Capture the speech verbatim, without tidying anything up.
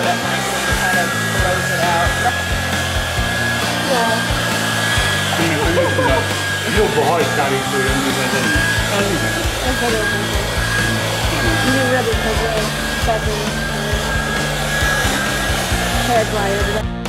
but it nicely kind of throws it out. Yeah.